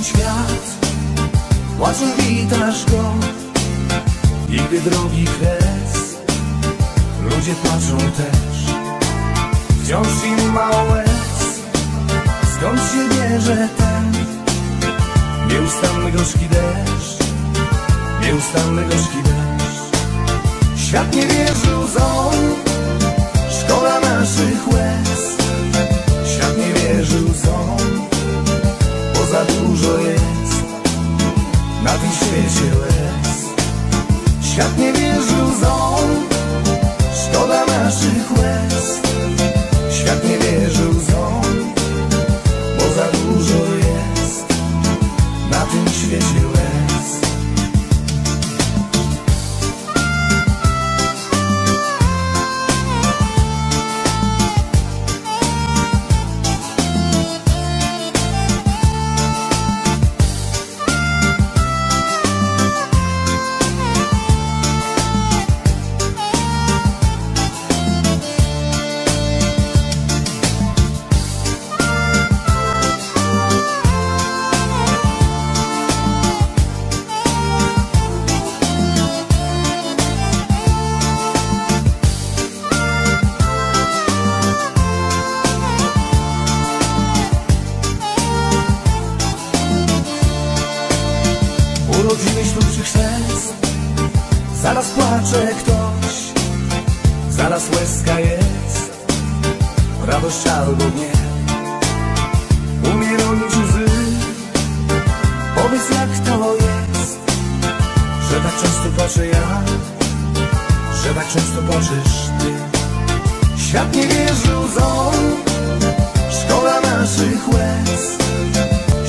ten świat, łatwo witasz go. I gdy drogi kres, ludzie płaczą też, wciąż im mało łez. Skąd się bierze ten nieustanny gorzki deszcz, nieustanny gorzki deszcz? Świat nie wierzy łzą, szkoda naszych łez. Świat nie wierzy łzą, bo za dużo jest na tym świecie łez. Świat nie wierzy łzą, szkoda naszych łez. Świat nie wierzy łzą, bo za dużo jest na tym świecie łez. Urodziny, ślub czy chrzest, zaraz płacze ktoś, zaraz łezka jest, radość albo nie. Umie ronić łzy, powiedz jak to jest, że tak często płaczę ja, że tak często płaczesz ty. Świat nie wierzy łzą, szkoda naszych łez.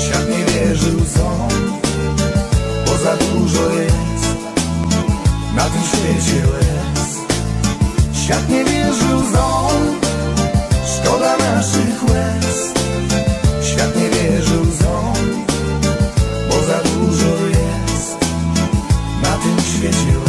Świat nie wierzy łzą, za dużo jest na tym świecie łez. Świat nie wierzy łzą, szkoda naszych łez. Świat nie wierzy łzą, bo za dużo jest na tym świecie łez.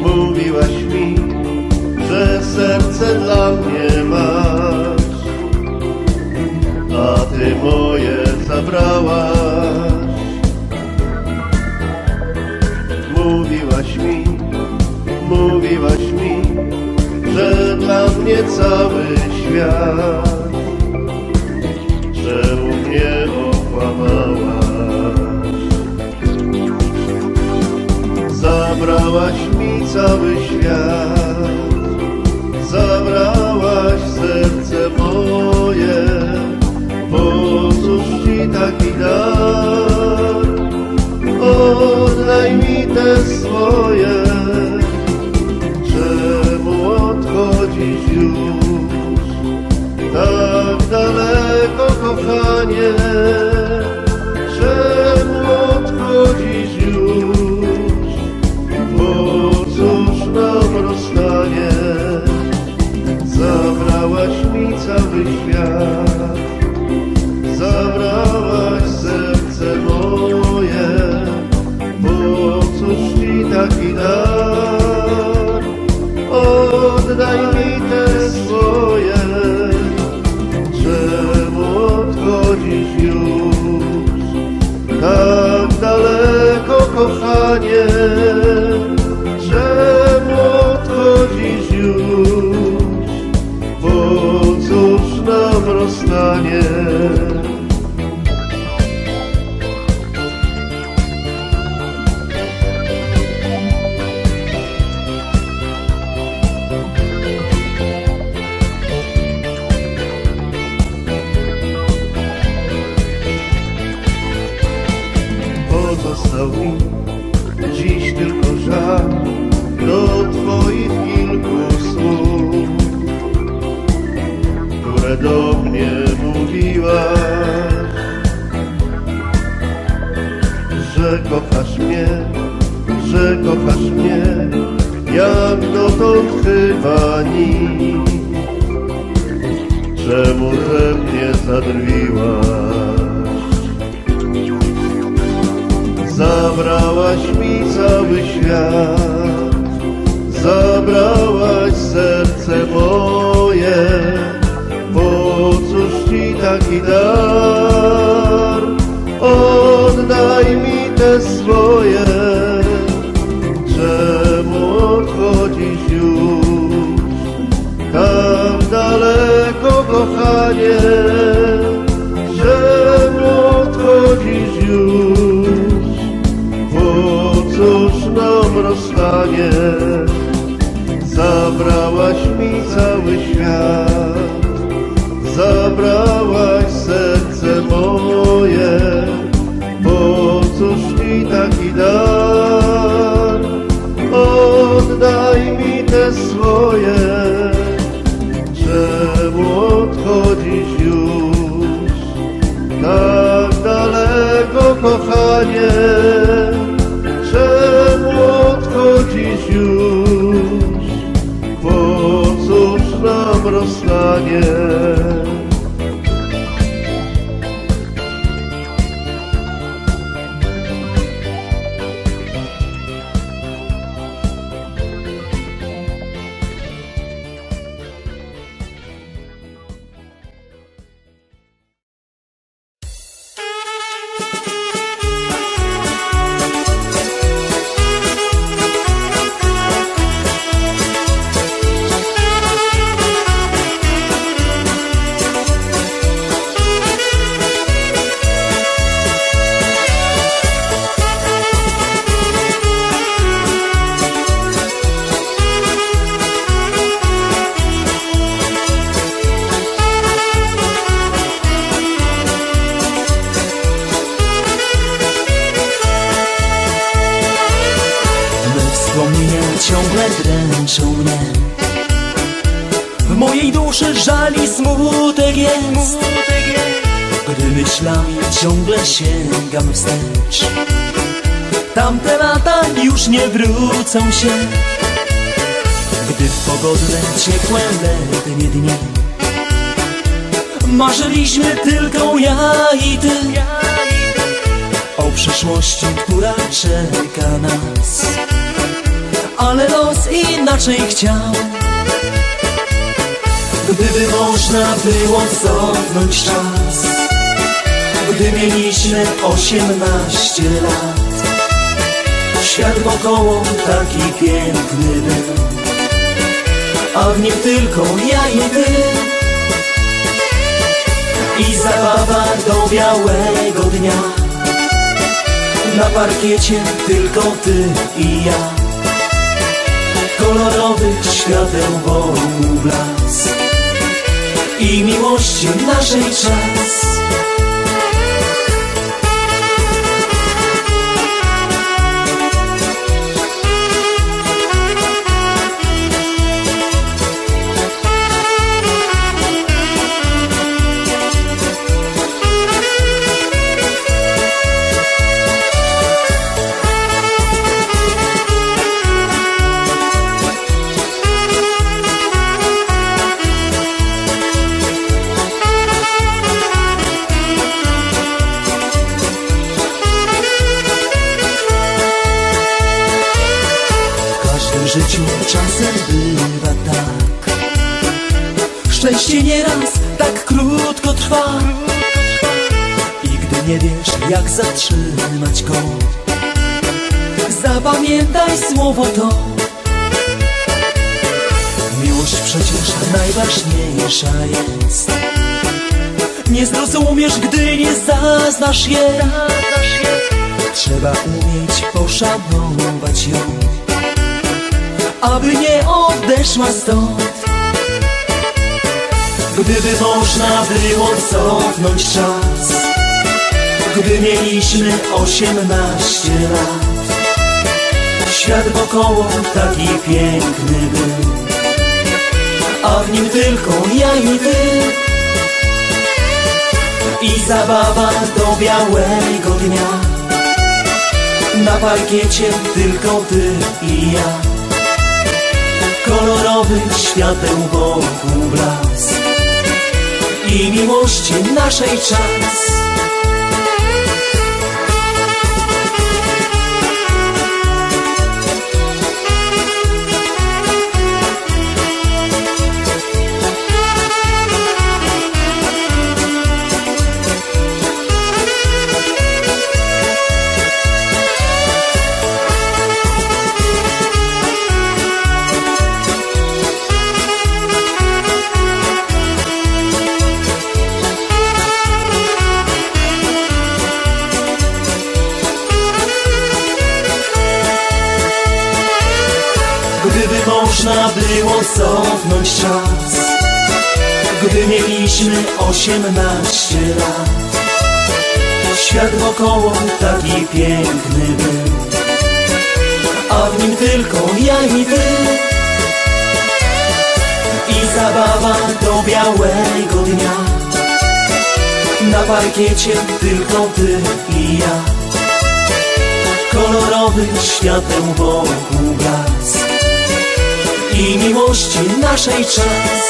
Mówiłaś mi, że serce dla mnie masz, a ty moje zabrałaś. Mówiłaś mi, że dla mnie cały świat, że u mnie okłamałaś. Zabrałaś mi cały świat, zabrałaś serce moje, bo cóż ci taki dar? Oddaj mi te swoje, czemu odchodzisz już tak daleko, kochanie? Czemu odchodzisz już? Rozstanie, zabrałaś mi cały świat, zabrałaś serce moje, bo cóż ci taki dar? Oddaj mi te swoje, czemu odchodzisz już tak daleko, kochanie? Bo cóż nam rozstanie? całun, dziś tylko żal do twoich kilku słów, które do mnie mówiłaś, że kochasz mnie, że kochasz mnie, jak dotąd chyba nic. Czemu ze mnie zadrwiłaś? Zabrałaś mi cały świat, zabrałaś serce moje. Po cóż ci taki dar? Oddaj mi te swoje. Czemu odchodzisz już tam daleko, kochanie? Czemu odchodzisz już? Po cóż nam rozstanie? Zabrałaś mi cały świat, zabrałaś serce moje. Po cóż mi taki dar? Oddaj mi te swoje. Czemu odchodzisz już tak daleko, kochanie? Czemu odchodzisz już? Po cóż nam rozstanie? Ciągle sięgam wstecz, tamte lata już nie wrócą się. Gdy w pogodne, ciepłe letnie dni marzyliśmy tylko ja i ty o przyszłości, która czeka nas, ale los inaczej chciał. Gdyby można było cofnąć czas, gdy mieliśmy 18 lat, świat wokoło taki piękny był, a w nim tylko ja i ty. I zabawa do białego dnia, na parkiecie tylko ty i ja, kolorowych świateł wokół blask i miłości naszej czas. Czasem bywa tak, szczęście nieraz tak krótko trwa, i gdy nie wiesz jak zatrzymać go, zapamiętaj słowo to. Miłość przecież najważniejsza jest, nie zrozumiesz gdy nie zaznasz jej. Trzeba umieć poszanować ją, aby nie odeszła stąd. Gdyby można było cofnąć czas, gdy mieliśmy 18 lat. Świat wokoło taki piękny był, a w nim tylko ja i ty. I zabawa do białego dnia, na parkiecie tylko ty i ja. Kolorowy świateł wokół blask i miłości naszej czas. Gdyby można było cofnąć czas, gdy mieliśmy 18 lat. Świat wokoło taki piękny był, a w nim tylko ja i ty. I zabawa do białego dnia, na parkiecie tylko ty i ja. Kolorowy świateł wokół blask i miłości naszej czas.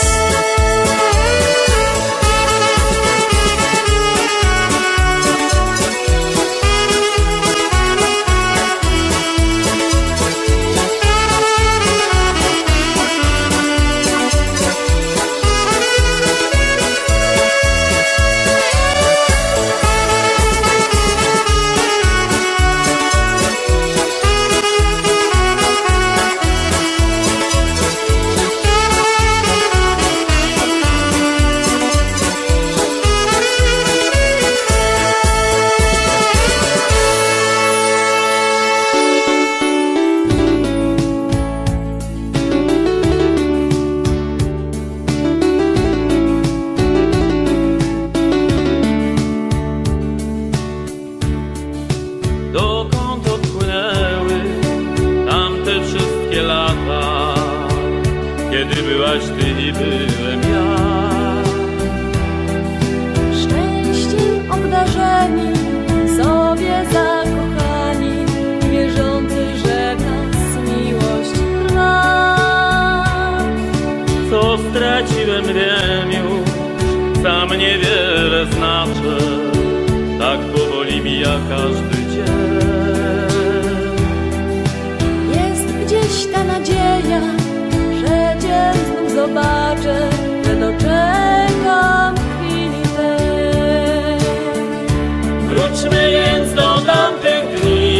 Wróćmy więc do tamtych dni,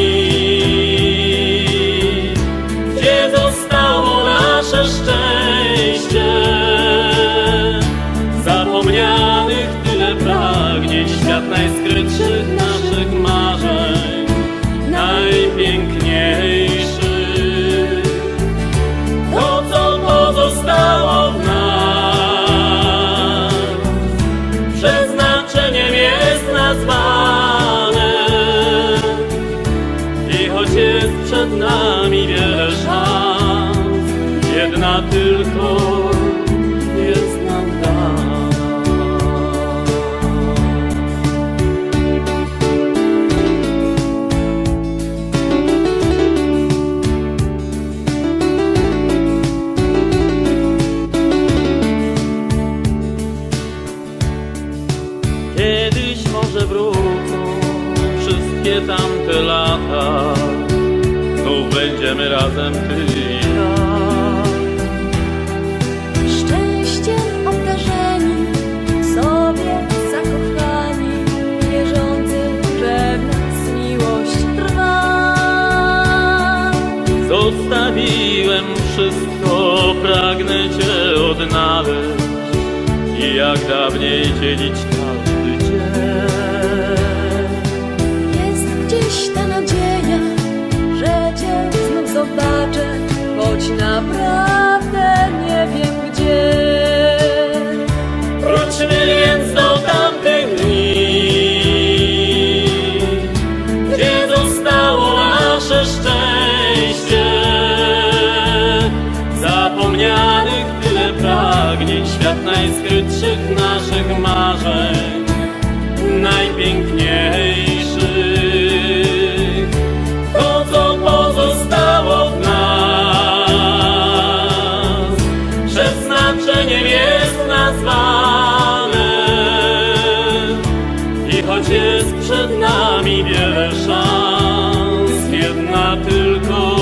jest przed nami wiele szans, jedna tylko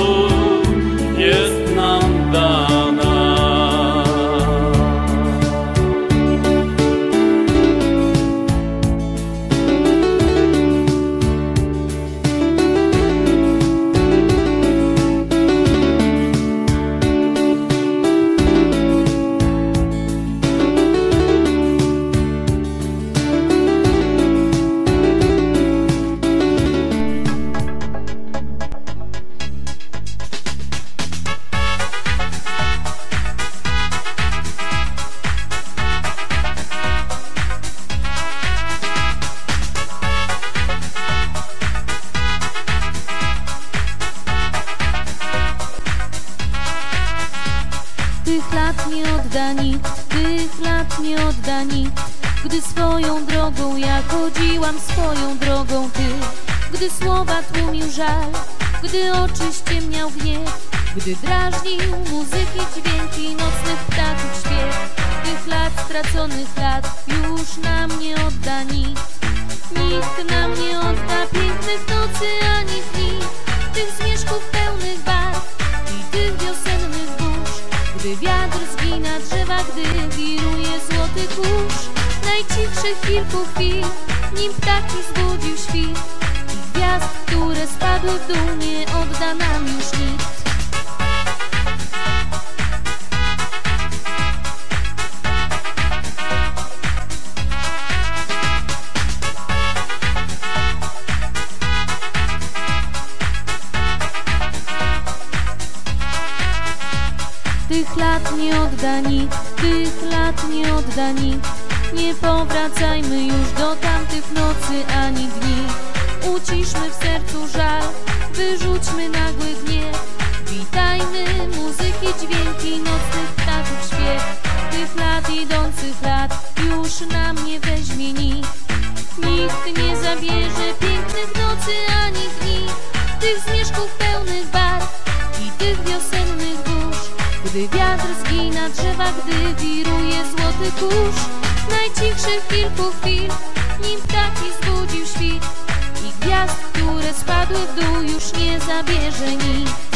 jest nam dana. Tych lat nie odda nikt, gdy swoją drogą ja chodziłam, swoją drogą ty. Gdy słowa tłumił żal, gdy oczy ściemniał gniew, gdy drażnił muzyki dźwięki nocnych ptaków śpiew. Tych lat, straconych lat, już nam nie odda nikt. Nikt nam nie odda pięknych nocy ani dni, tych zmierzchów pełnych barw i tych wiosennych burz. Gdy wiatr zgina drzewa, gdy wiruje złoty kurz najcichszych kilku chwil, nim ptaki zbudził świt i gwiazd, które spadły w dół, nie odda nam już nikt. Tych lat nie odda nikt, tych lat nie odda nikt. Nie powracajmy już do tamtych nocy ani dni. Uciszmy w sercu żal, wyrzućmy nagły gniew. Witajmy muzyki, dźwięki nocnych ptaków śpiew. Tych lat, idących lat, już nam nie weźmie nikt. Nikt nie zabierze pięknych nocy ani dni, tych zmierzchów pełnych barw i tych wiosennych burz. Gdy wiatr zgina drzewa, gdy wiruje złoty kurz najcichszych kilku chwil, nim ptaki zbudził świt i gwiazd, które spadły w dół, już nie zabierze nikt.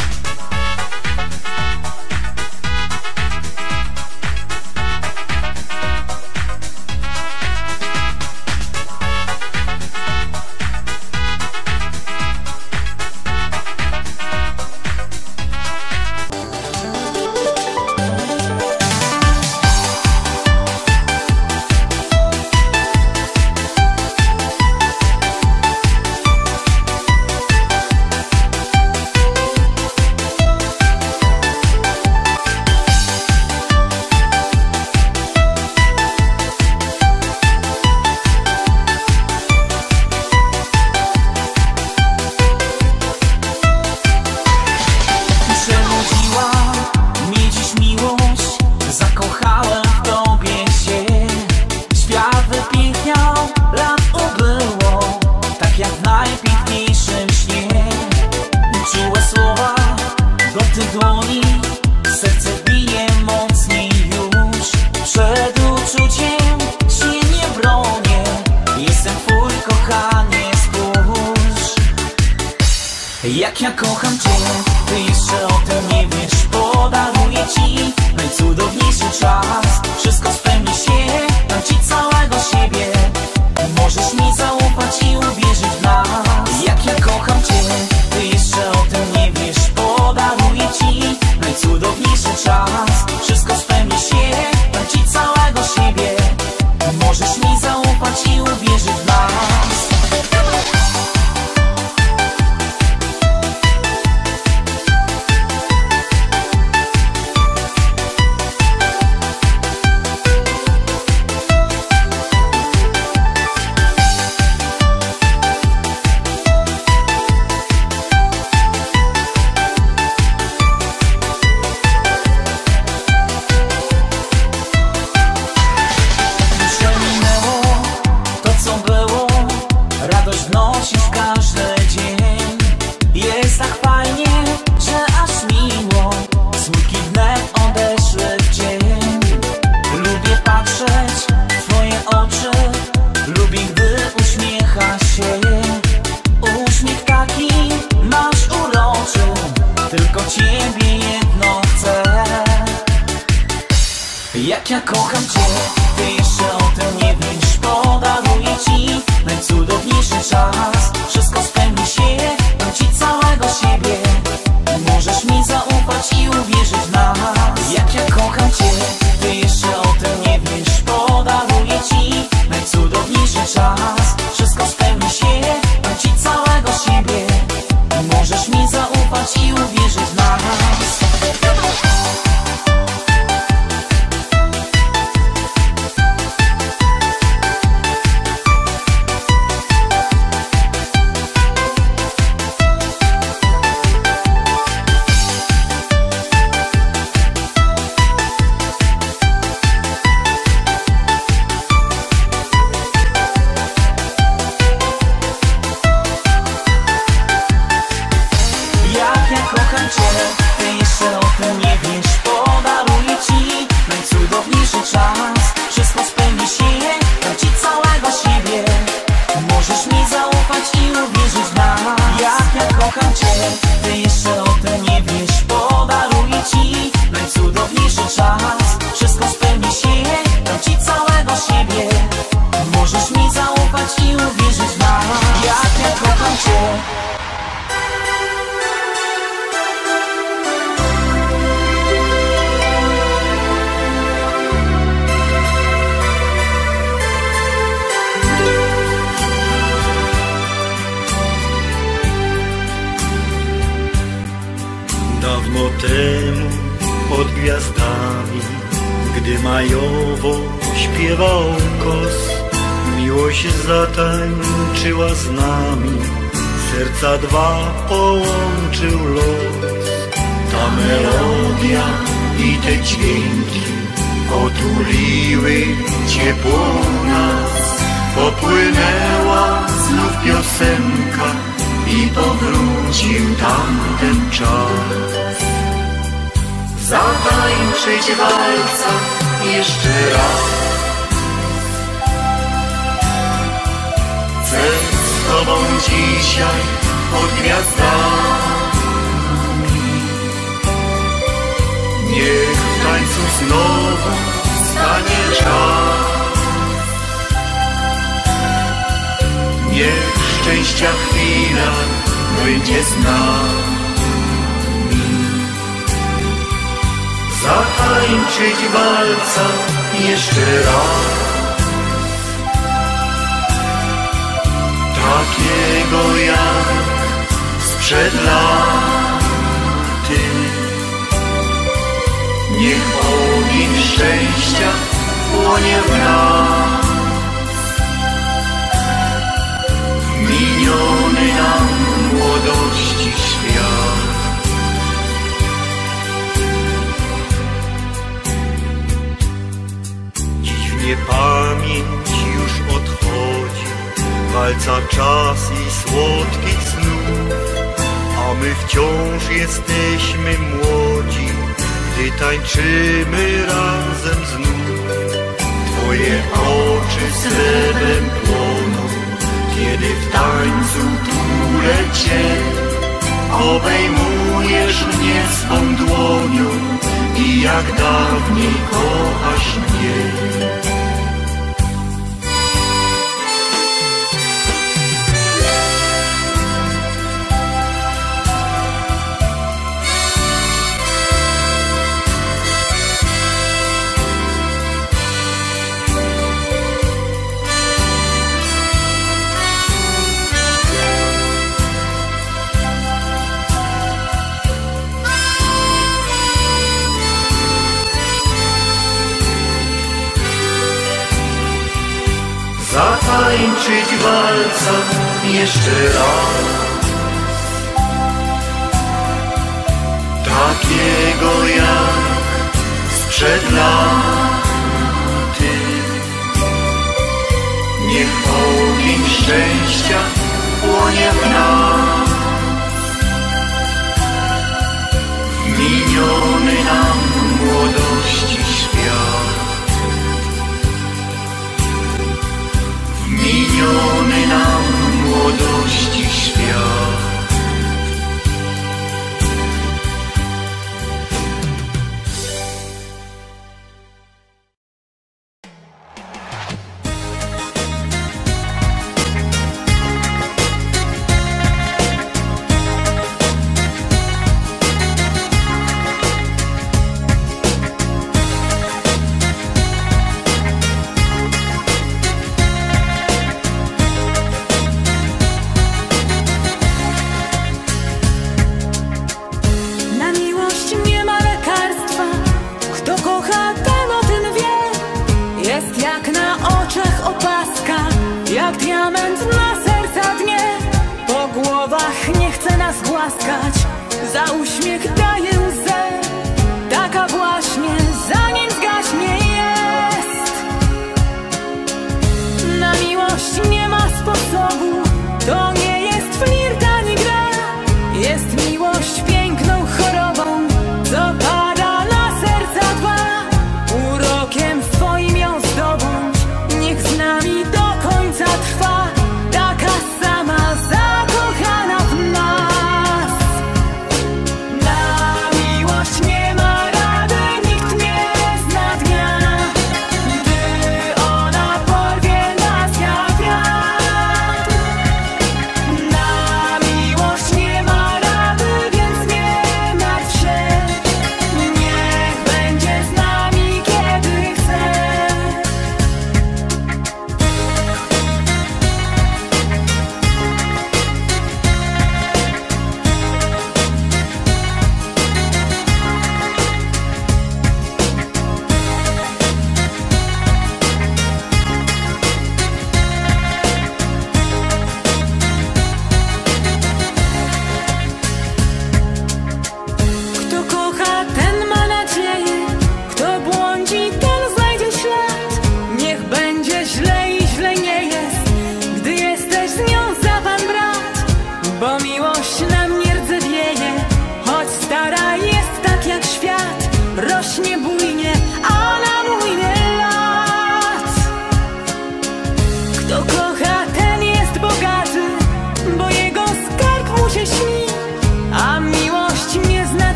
Jak ja kocham cię, ty jeszcze o tym nie wiesz. Podaruję ci najcudowniejszy czas. Wszystko spełni się, dam ci całego siebie. Możesz mi zaufać i uwierzyć w nas. Jak ja kocham cię, ty jeszcze o tym nie wiesz. Podaruję ci najcudowniejszy czas. Wszystko spełni się, dam ci całego siebie. Możesz mi zaufać i uwierzyć w nas. Lubię patrzeć w twoje oczy, lubię, gdy uśmiechasz. jak ja kocham cię. Ty jeszcze o tym nie wiesz, podaruję ci najcudowniejszy czas. Wszystko spełni się, dam ci całego siebie. Możesz mi zaufać i uwierzyć w nas. Jak ja kocham cię, ty jeszcze o tym nie wiesz, podaruję ci najcudowniejszy czas. Wszystko spełni się, dam ci całego siebie. Możesz mi zaufać i uwierzyć w nas. Tańczyła z nami, serca dwa połączył los. Ta melodia i te dźwięki otuliły ciepło nas. Popłynęła znów piosenka i powrócił tamten czas. Zatańczyć walca jeszcze raz, chcę z tobą dzisiaj pod gwiazdami. Niech w tańcu znowu stanie czas, niech szczęścia chwila będzie z nami. Zatańczyć walca jeszcze raz, takiego jak sprzed laty. Niech ogień szczęścia płonie w nas, w miniony nam młodości świat. Dziś mnie pamięć już odchodzi, walca czas i słodkich snów, a my wciąż jesteśmy młodzi, gdy tańczymy razem znów. Twoje oczy srebrem płoną, kiedy w tańcu tulę cię. Obejmujesz mnie swą dłonią i jak dawniej kochasz mnie. Zatańczyć walca jeszcze raz, takiego jak sprzed laty. Niech ogień szczęścia płonie w nas, w miniony nam młodości świat. Miniony nam młodości świat. zamęt na serca dnie. Po głowach nie chce nas głaskać, za uśmiech daje łzę. Taka właśnie, zanim zgaśnie, jest. Na miłość nie ma sposobu, to nie jest flirt ani gra. Jest miłość piękną chorobą, co pada na serca dwa. Urokiem swoim ją zdobądź, niech z nami do końca trwa. Taka sama zakochana w nas.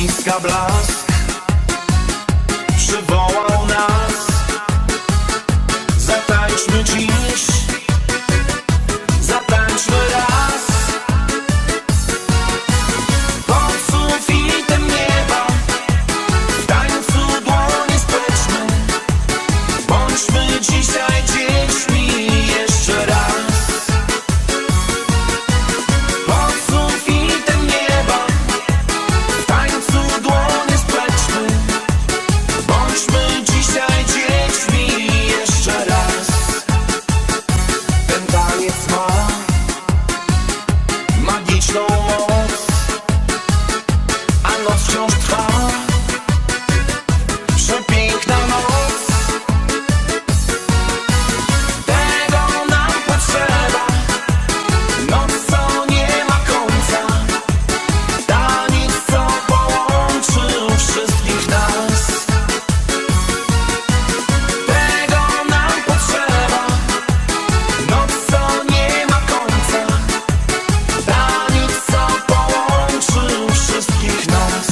ogniska blask przywołał nas. Zatańczmy dziś, zatańczmy raz. Pod sufitem nieba w tańcu dłonie splećmy. Bądźmy dzisiaj dziećmi jeszcze raz. Wszystkich nas.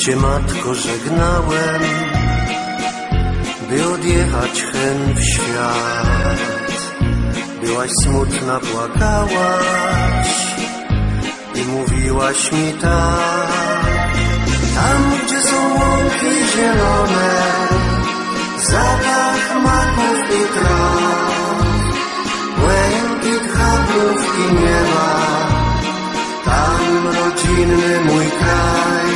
Cię, matko, żegnałem, by odjechać hen w świat. Byłaś smutna, płakałaś i mówiłaś mi tak. Tam, gdzie są łąki zielone, zapach maków i traw, błękit chatów i nieba, tam rodzinny mój kraj.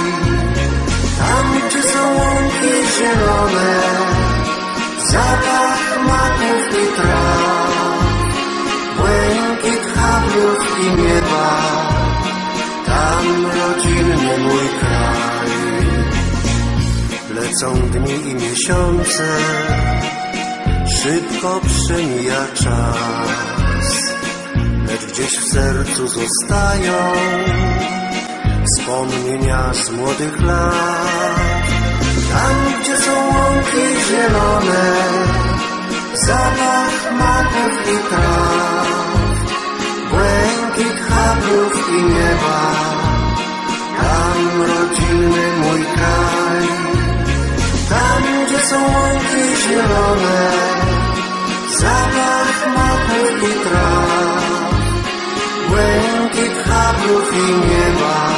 Tam, gdzie są łąki zielone, zapach maków i traw, błękit chatów i nieba, tam rodzinny mój kraj. Lecą dni i miesiące, szybko przemija czas, lecz gdzieś w sercu zostają wspomnienia z młodych lat. Tam, gdzie są łąki zielone, zapach maków i traw, błękit chatów i nieba, tam rodzinny mój kraj. Tam, gdzie są łąki zielone, zapach maków i traw, błękit chatów i nieba,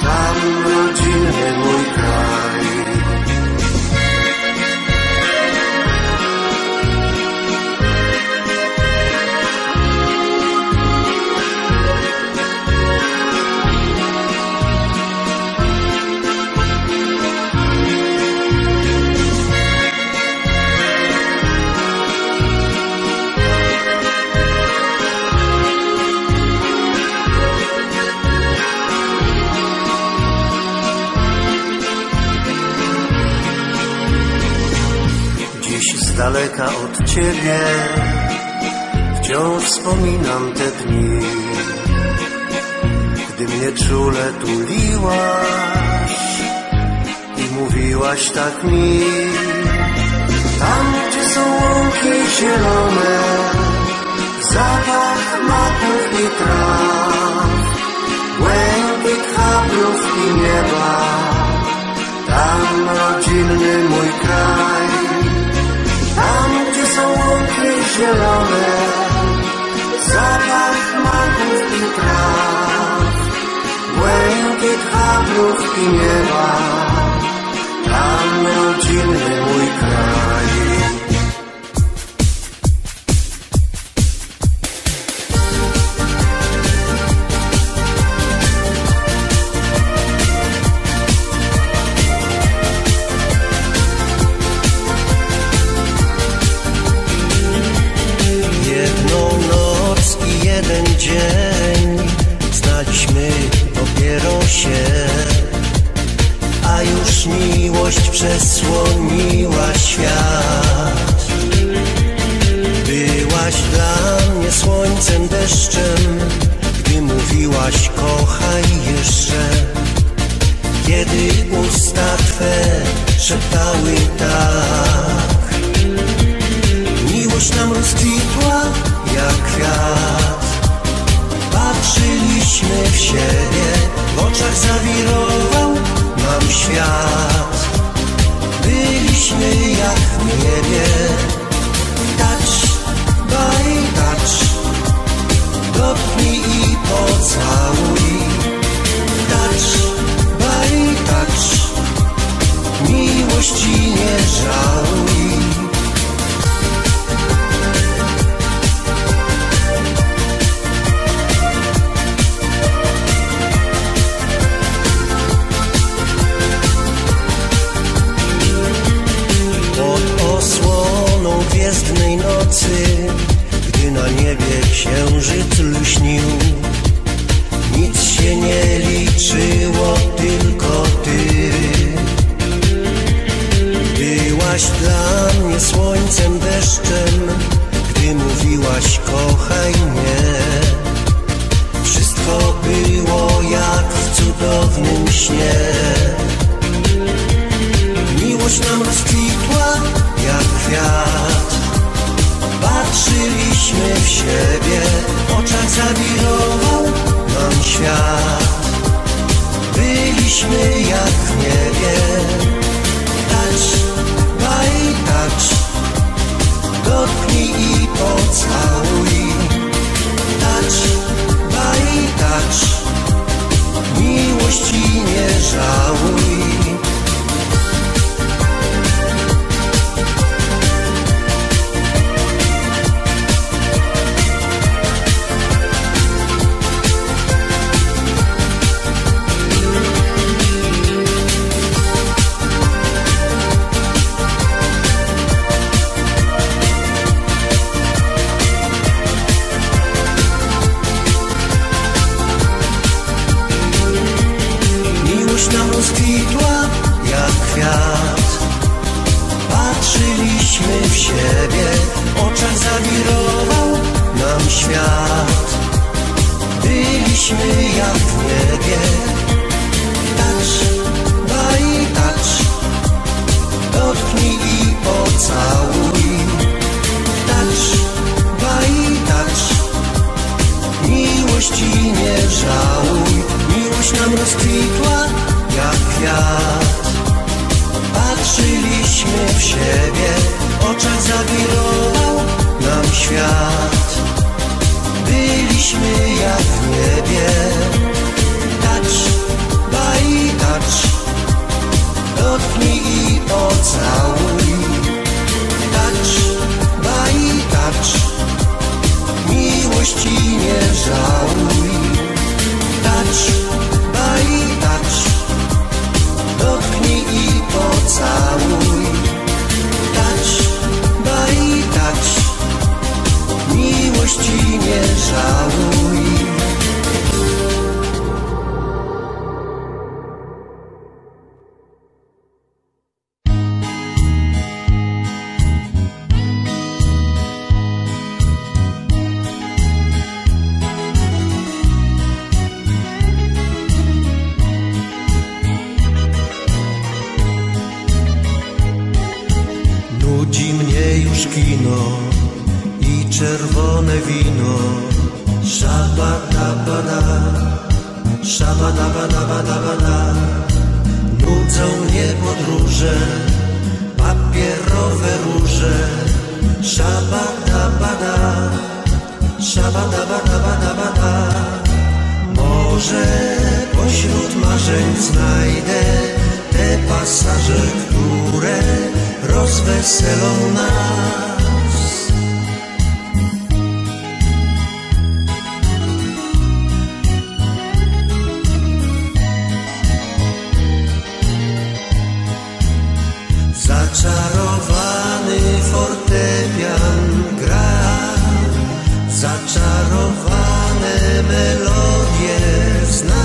tam rodzinny mój kraj. Z daleka od Ciebie wciąż wspominam te dni, gdy mnie czule tuliłaś i mówiłaś tak mi. Tam, gdzie są łąki zielone, zapach maków i traw, błękit chatów i nieba, tam rodzinny mój kraj. Tam, gdzie są łąki zielone, zapach maków i traw, błękit chatów i nieba. miłość przesłoniła świat. Byłaś dla mnie słońcem, deszczem, gdy mówiłaś kochaj jeszcze. Kiedy usta Twe szeptały tak, miłość nam rozkwitła jak kwiat. Patrzyliśmy w siebie, w oczach zawirował nam świat. Byliśmy jak w niebie. Touch by touch, dotknij i pocałuj. Touch by touch, miłości nie żałuj. Gwiezdnej nocy, gdy na niebie księżyc lśnił, nic się nie liczyło, tylko Ty. Byłaś dla mnie słońcem, deszczem, gdy mówiłaś kochaj mnie. Wszystko było jak w cudownym śnie. Miłość nam rozkwitła jak kwiat. Patrzyliśmy w siebie, w oczach zawirował nam świat. Byliśmy jak w niebie. Touch by touch, dotknij i pocałuj. Touch by touch, miłości nie żałuj. Patrzyliśmy w siebie, w oczach zawirował nam świat. Byliśmy jak w niebie. Touch by touch, dotknij i pocałuj. Touch by touch, miłości nie żałuj. Miłość nam rozkwitła jak kwiat. Patrzyliśmy w siebie, w oczach zawirował nam świat. Byliśmy jak w niebie. Touch by touch, dotknij i pocałuj. Touch by touch, miłości nie żałuj. Touch by touch, dotknij i pocałuj. Touch by touch, miłości nie żałuj. Melodie zna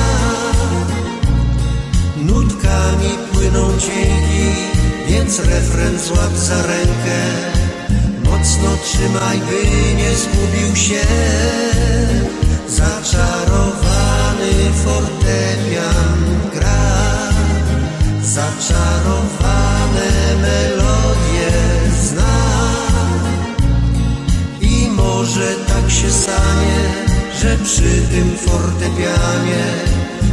nutkami płynie. płyną dźwięki, więc refren złap za rękę. Mocno trzymaj, by nie zgubił się zaczarowany fortepian gra, zaczarowane melodie zna. I może tak się stanie, że przy tym fortepianie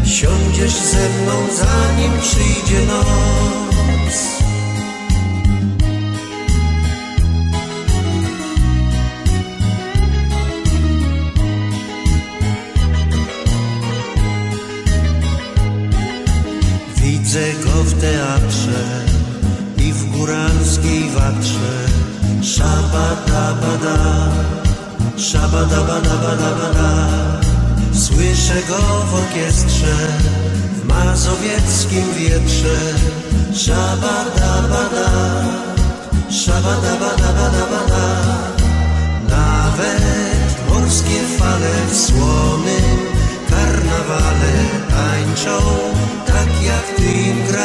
siądziesz ze mną, zanim przyjdzie noc. Widzę go w teatrze i w góralskiej watrze. Szabadabada, szabadabadabadabada. Słyszę go w orkiestrze, w mazowieckim wietrze. Szabadabada, szabadabadabadabada. Nawet morskie fale w słonym karnawale tańczą tak, jak ty im grasz.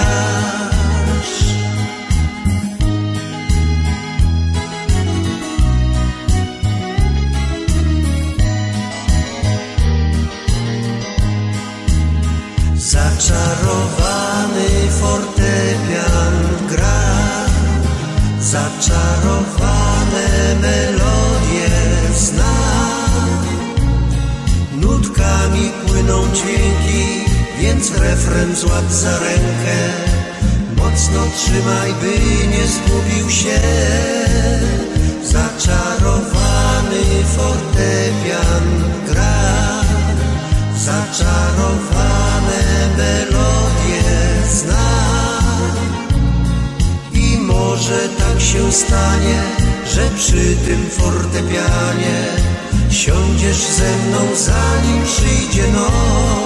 Zaczarowany fortepian gra, zaczarowane melodie zna. Nutkami płyną dźwięki, więc refren złap za rękę. Mocno trzymaj, by nie zgubił się zaczarowany fortepian gra, zaczarowane melodie zna. I może tak się stanie, że przy tym fortepianie siądziesz ze mną, zanim przyjdzie noc.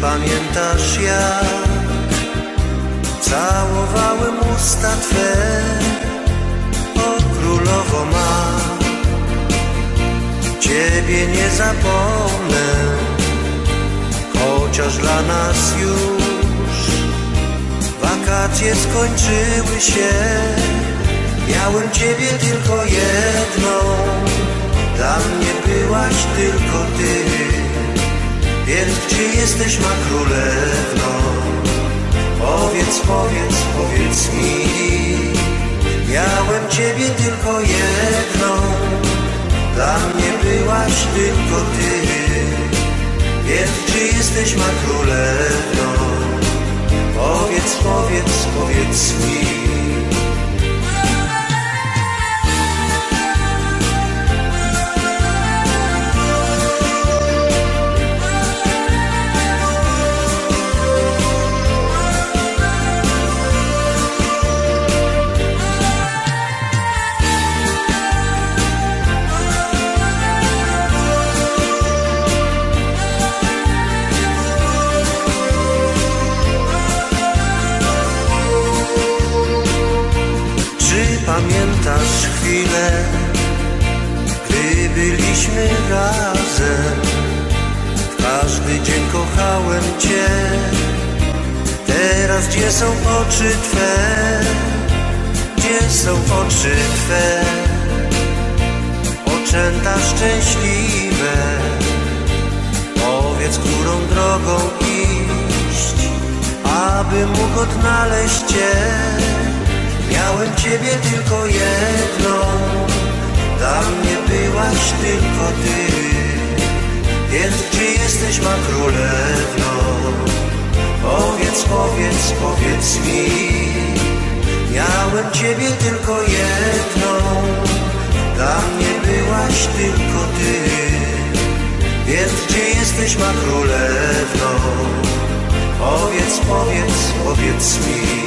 Pamiętasz, jak całowałem usta Twe? O królowo ma, Ciebie nie zapomnę, chociaż dla nas już wakacje skończyły się. Miałem Ciebie tylko jedną, dla mnie byłaś tylko Ty. Więc gdzie jesteś, ma królewno? Powiedz, powiedz, powiedz mi. Miałem Ciebie tylko jedną, dla mnie byłaś tylko Ty. Więc gdzie jesteś, ma królewno? Powiedz, powiedz, powiedz mi. Pamiętasz chwilę, gdy byliśmy razem? W każdy dzień kochałem Cię. Teraz gdzie są oczy Twe? Gdzie są oczy Twe? Oczęta szczęśliwe, powiedz, którą drogą iść, aby mógł odnaleźć Cię. Miałem Ciebie tylko jedną, dla mnie byłaś tylko Ty. Więc gdzie jesteś, ma królewno? Powiedz, powiedz, powiedz mi. Miałem Ciebie tylko jedną, Dla mnie byłaś tylko ty, więc gdzie jesteś, ma królewno? Powiedz, powiedz, powiedz mi.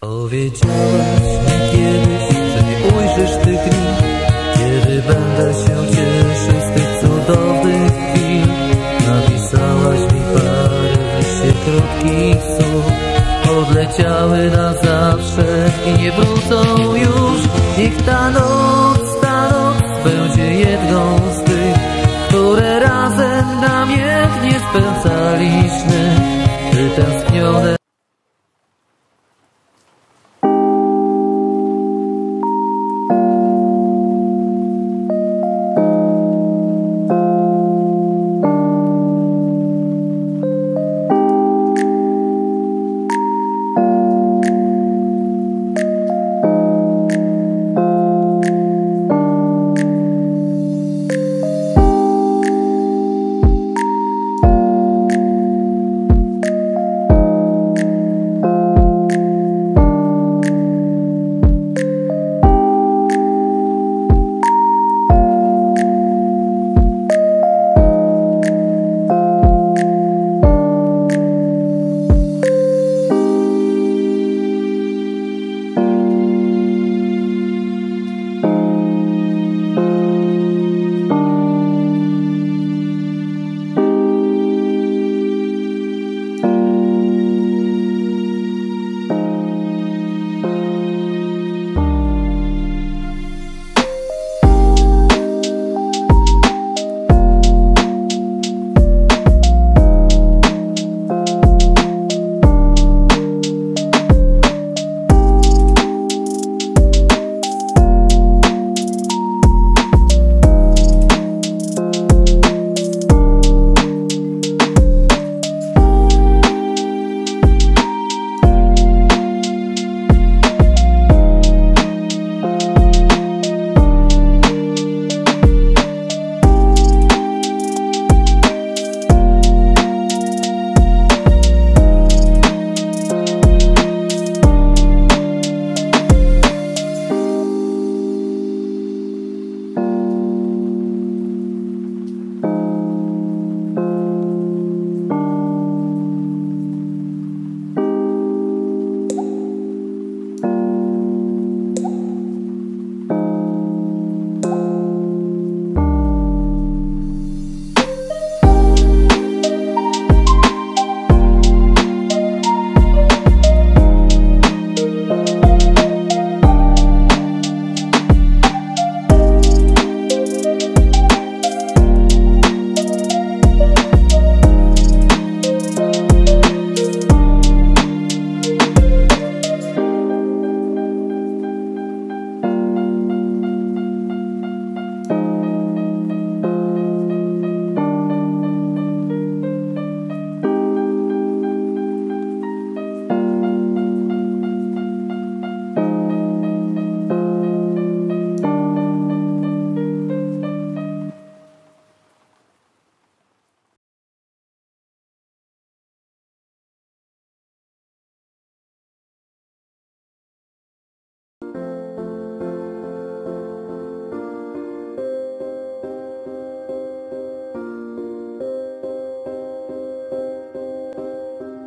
Powiedziałaś mi kiedyś, że nie ujrzysz tych dni, kiedy będę się cieszył z tych cudownych chwil. Napisałaś mi parę w liście krótkich słów, odleciały na zawsze i nie wrócą już. Niech ta noc będzie jedną z tych, które razem namiętnie spędzaliśmy, wytęsknione.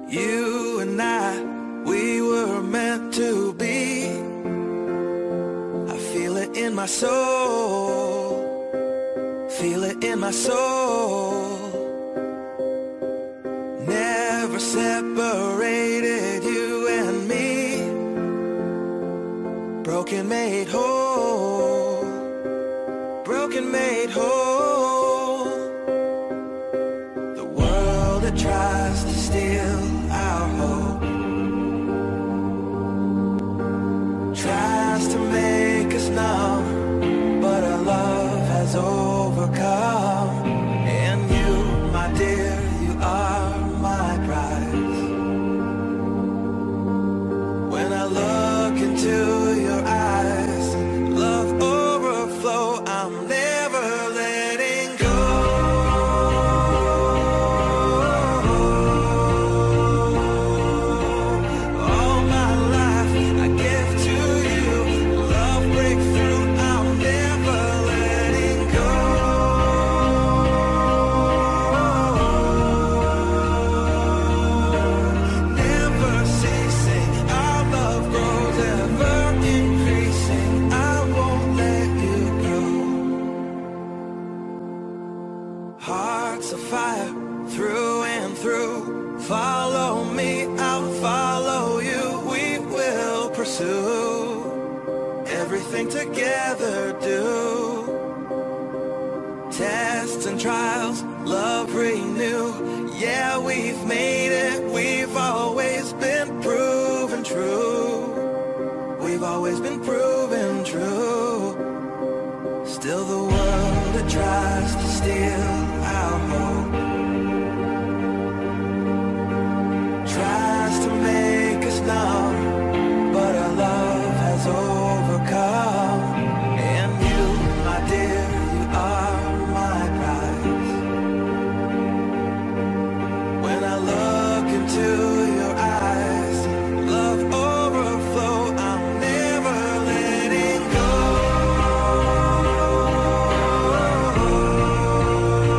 You and I, we were meant to be. I feel it in my soul, feel it in my soul. Never separated, you and me. Broken made whole, broken made whole. The world that tries to steal our hope tries to make us numb, but our love has overcome. And pursue, everything together do. Tests and trials, love renew. Yeah, we've made it, we've always been proven true. We've always been proven true. Still the world that tries to steal our hope tries to make us numb, but our love has overcome. And you, my dear, you are my prize. When I look into your eyes, love overflow, I'm never letting go.